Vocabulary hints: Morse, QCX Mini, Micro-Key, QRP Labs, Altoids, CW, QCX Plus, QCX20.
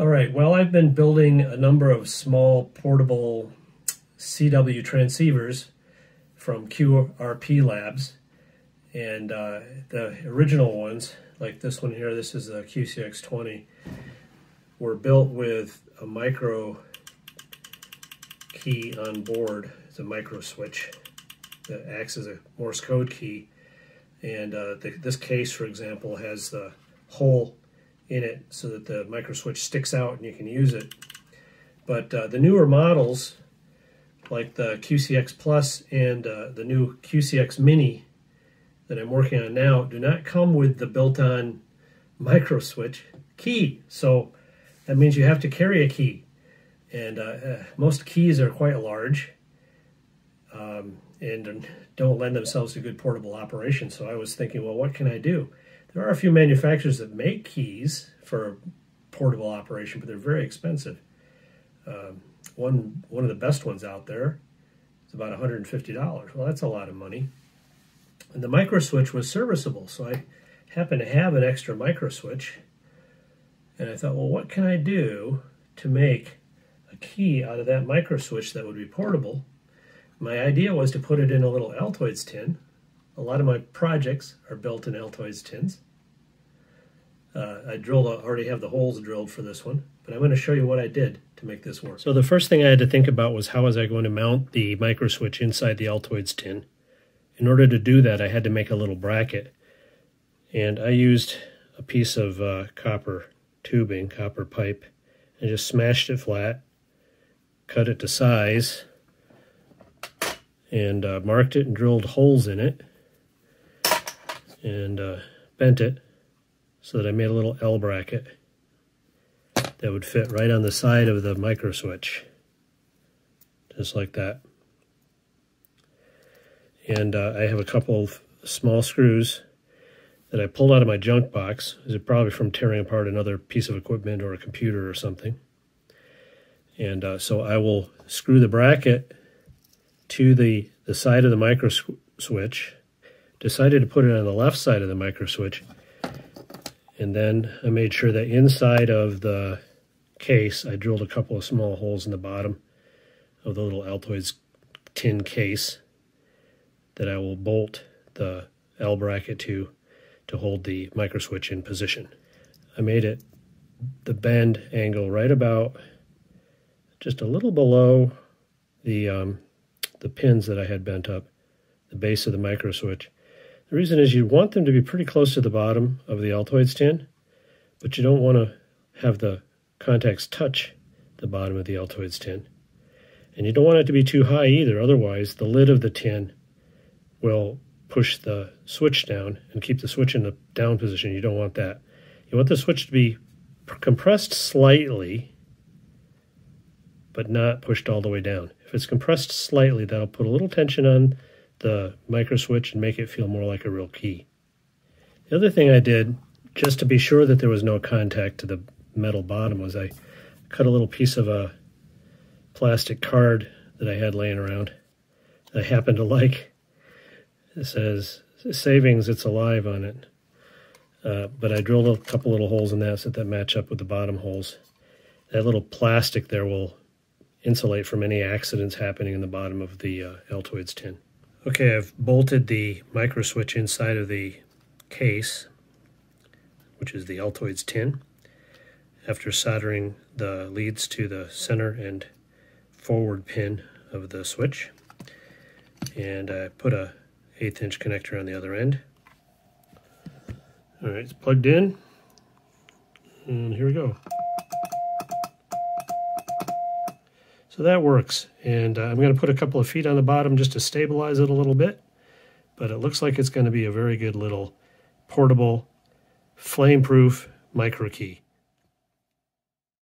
All right, well, I've been building a number of small portable CW transceivers from QRP Labs, and the original ones, like this one here, this is the QCX20, were built with a micro key on board. It's a micro switch that acts as a Morse code key, and this case, for example, has the hole in it so that the micro switch sticks out and you can use it. But the newer models, like the QCX Plus and the new QCX Mini that I'm working on now, do not come with the built-on micro switch key. So that means you have to carry a key. And most keys are quite large and don't lend themselves to good portable operation. So I was thinking, well, what can I do? There are a few manufacturers that make keys for portable operation, but they're very expensive. One of the best ones out there is about $150. Well, that's a lot of money. And the micro switch was serviceable, so I happened to have an extra micro switch. And I thought, well, what can I do to make a key out of that micro switch that would be portable? My idea was to put it in a little Altoids tin. A lot of my projects are built in Altoids tins. I already have the holes drilled for this one, but I'm going to show you what I did to make this work. So the first thing I had to think about was, how was I going to mount the micro switch inside the Altoids tin? In order to do that, I had to make a little bracket. And I used a piece of copper tubing, copper pipe, and just smashed it flat, cut it to size, and marked it and drilled holes in it, and bent it so that I made a little L bracket that would fit right on the side of the micro switch, just like that. And I have a couple of small screws that I pulled out of my junk box. These are probably from tearing apart another piece of equipment or a computer or something. And so I will screw the bracket to the side of the micro switch. Decided to put it on the left side of the micro switch, and then I made sure that inside of the case I drilled a couple of small holes in the bottom of the little Altoids tin case that I will bolt the L bracket to hold the micro switch in position. I made it the bend angle right about just a little below the pins that I had bent up, the base of the micro switch. The reason is you want them to be pretty close to the bottom of the Altoids tin, but you don't want to have the contacts touch the bottom of the Altoids tin. And you don't want it to be too high either, otherwise the lid of the tin will push the switch down and keep the switch in the down position. You don't want that. You want the switch to be compressed slightly, but not pushed all the way down. If it's compressed slightly, that'll put a little tension on the micro switch and make it feel more like a real key. The other thing I did, just to be sure that there was no contact to the metal bottom, was I cut a little piece of a plastic card that I had laying around that I happened to like. It says, "Savings, it's alive" on it. But I drilled a couple little holes in that so that match up with the bottom holes. That little plastic there will insulate from any accidents happening in the bottom of the Altoids tin. Okay, I've bolted the micro switch inside of the case, which is the Altoids tin, after soldering the leads to the center and forward pin of the switch. And I put a 1/8-inch connector on the other end. All right, it's plugged in, and here we go. So that works, and I'm going to put a couple of feet on the bottom just to stabilize it a little bit, but it looks like it's going to be a very good little portable, flame-proof micro key.